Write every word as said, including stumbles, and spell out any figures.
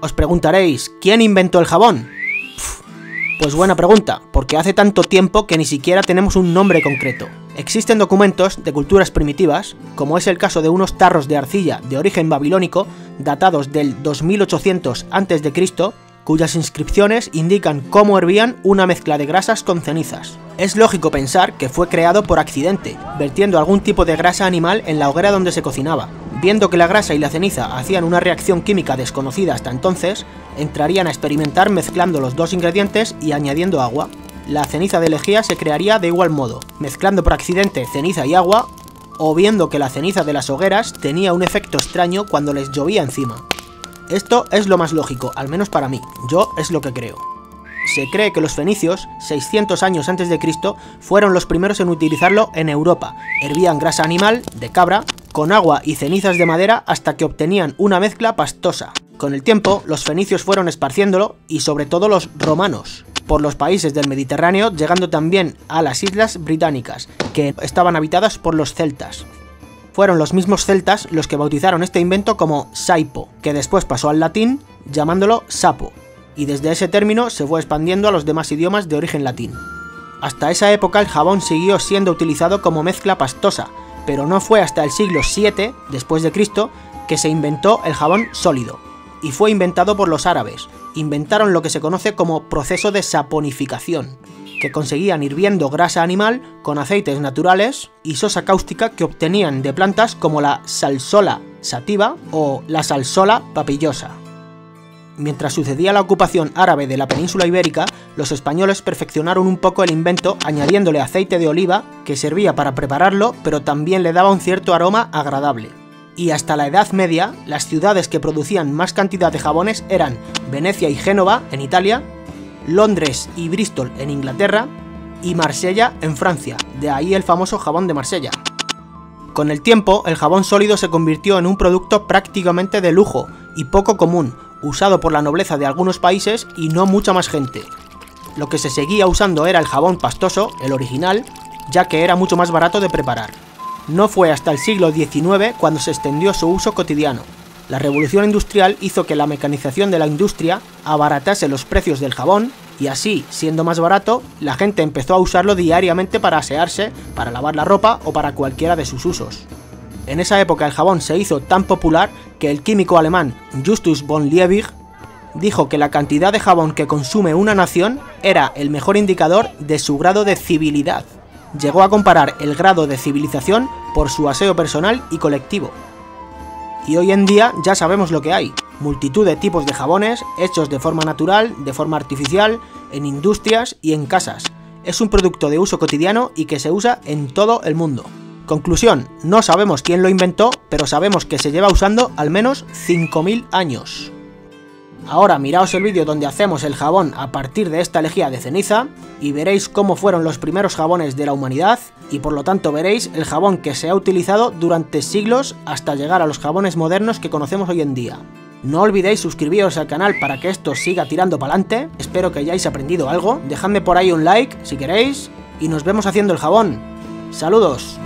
Os preguntaréis, ¿quién inventó el jabón? Pues buena pregunta, porque hace tanto tiempo que ni siquiera tenemos un nombre concreto. Existen documentos de culturas primitivas, como es el caso de unos tarros de arcilla de origen babilónico datados del dos mil ochocientos antes de Cristo, cuyas inscripciones indican cómo hervían una mezcla de grasas con cenizas. Es lógico pensar que fue creado por accidente, vertiendo algún tipo de grasa animal en la hoguera donde se cocinaba. Viendo que la grasa y la ceniza hacían una reacción química desconocida hasta entonces, entrarían a experimentar mezclando los dos ingredientes y añadiendo agua. La ceniza de lejía se crearía de igual modo, mezclando por accidente ceniza y agua, o viendo que la ceniza de las hogueras tenía un efecto extraño cuando les llovía encima. Esto es lo más lógico, al menos para mí, yo es lo que creo. Se cree que los fenicios, seiscientos años antes de Cristo, fueron los primeros en utilizarlo en Europa. Hervían grasa animal, de cabra, con agua y cenizas de madera hasta que obtenían una mezcla pastosa. Con el tiempo, los fenicios fueron esparciéndolo, y sobre todo los romanos, por los países del Mediterráneo, llegando también a las islas británicas, que estaban habitadas por los celtas. Fueron los mismos celtas los que bautizaron este invento como saipo, que después pasó al latín llamándolo sapo, y desde ese término se fue expandiendo a los demás idiomas de origen latín. Hasta esa época el jabón siguió siendo utilizado como mezcla pastosa, pero no fue hasta el siglo siete después de Cristo que se inventó el jabón sólido, y fue inventado por los árabes. Inventaron lo que se conoce como proceso de saponificación, que conseguían hirviendo grasa animal con aceites naturales y sosa cáustica que obtenían de plantas como la salsola sativa o la salsola papillosa. Mientras sucedía la ocupación árabe de la península ibérica, los españoles perfeccionaron un poco el invento añadiéndole aceite de oliva que servía para prepararlo, pero también le daba un cierto aroma agradable. Y hasta la Edad Media, las ciudades que producían más cantidad de jabones eran Venecia y Génova en Italia, Londres y Bristol en Inglaterra y Marsella en Francia, de ahí el famoso jabón de Marsella. Con el tiempo, el jabón sólido se convirtió en un producto prácticamente de lujo y poco común, usado por la nobleza de algunos países y no mucha más gente. Lo que se seguía usando era el jabón pastoso, el original, ya que era mucho más barato de preparar. No fue hasta el siglo diecinueve cuando se extendió su uso cotidiano. La revolución industrial hizo que la mecanización de la industria abaratase los precios del jabón y así, siendo más barato, la gente empezó a usarlo diariamente para asearse, para lavar la ropa o para cualquiera de sus usos. En esa época el jabón se hizo tan popular que el químico alemán Justus von Liebig dijo que la cantidad de jabón que consume una nación era el mejor indicador de su grado de civilidad. Llegó a comparar el grado de civilización por su aseo personal y colectivo. Y hoy en día ya sabemos lo que hay, multitud de tipos de jabones, hechos de forma natural, de forma artificial, en industrias y en casas. Es un producto de uso cotidiano y que se usa en todo el mundo. Conclusión, no sabemos quién lo inventó, pero sabemos que se lleva usando al menos cinco mil años. Ahora miraos el vídeo donde hacemos el jabón a partir de esta lejía de ceniza y veréis cómo fueron los primeros jabones de la humanidad y por lo tanto veréis el jabón que se ha utilizado durante siglos hasta llegar a los jabones modernos que conocemos hoy en día. No olvidéis suscribiros al canal para que esto siga tirando para adelante, espero que hayáis aprendido algo, dejadme por ahí un like si queréis y nos vemos haciendo el jabón. ¡Saludos!